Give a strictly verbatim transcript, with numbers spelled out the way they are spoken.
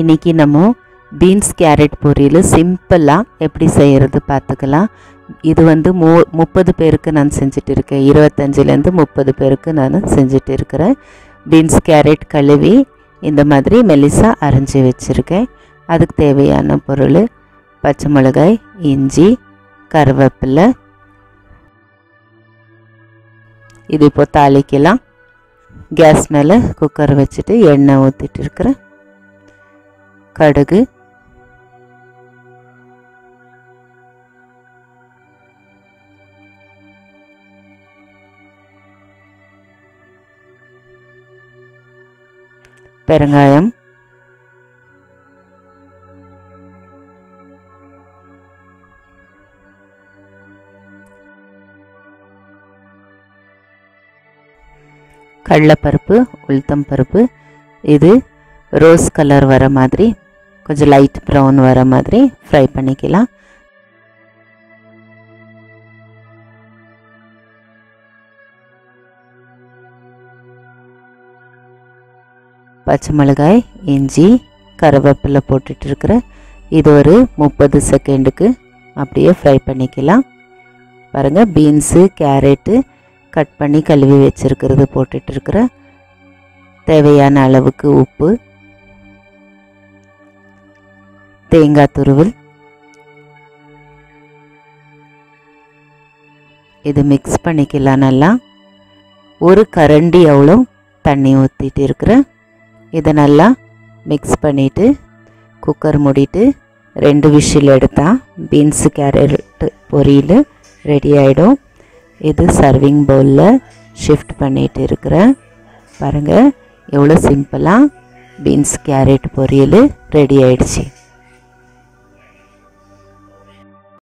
इनकी नम्मो beans carat पोरील सिंपला एप्पड़ी सेय्यरदु पात्तुक्कलाम। इदु वंदु मुप्पदु पेरुक्कु नान सेंजिट्टु इरुक्केन इरुपत्तंजु ल इरुंदु मुप्पदु पेरुक्कु नान सेंजिट्टु इरुक्किरेन। बीन्स कैरेट कलुवी इंद मादिरी मेलिसा अरिंजु वेच्चिरुक्केन। अदुक्कु देवैयान पोरुल पच्चै मिळगाय इंजी करिवेप्पिलै इदु इप्पो तालिक्कलाम। गैस मेले कुकर वच्चिट्टु एण्णै ऊत्तिट्टु इरुक्किरेन। कड़ुगु பெருங்காயம் கடலைப்பருப்பு உளுத்தம் பருப்பு இது ரோஸ் கலர் வர மாதிரி கொஞ்சம் லைட் ப்ரௌன் வர மாதிரி ஃப்ரை பண்ணிக்கலாம்। பச்சை மிளகாய் இஞ்சி கறிவேப்பிலை போட்டுட்டு இருக்கேன்। இது ஒரு முப்பது செகண்டுக்கு அப்படியே ஃப்ரை பண்ணிக்கலாம்। பாருங்க பீன்ஸ் கேரட் கட் பண்ணி கழுவி வச்சிருக்கிறது போட்டுட்டு இருக்கேன்। தேவையான அளவுக்கு உப்பு தேங்காய் துருவல் இது மிக்ஸ் பண்ணிக்கலாம்। நல்லா ஒரு கரண்டி அவ்ளோ தண்ணி ஊத்திட்டு இருக்கேன்। இத நல்லா மிக்ஸ் பண்ணிட்டு குக்கர் மூடிட்டு ரெண்டு விசில் எடுத்தா பீன்ஸ் கேரட் பொரியல் ரெடி ஆயிடும்। இது சர்விங் பவுல்ல ஷிஃப்ட் பண்ணிட்டு இருக்கேன்। பாருங்க எவ்வளவு சிம்பிளா பீன்ஸ் கேரட் பொரியல் ரெடி ஆயிடுச்சு।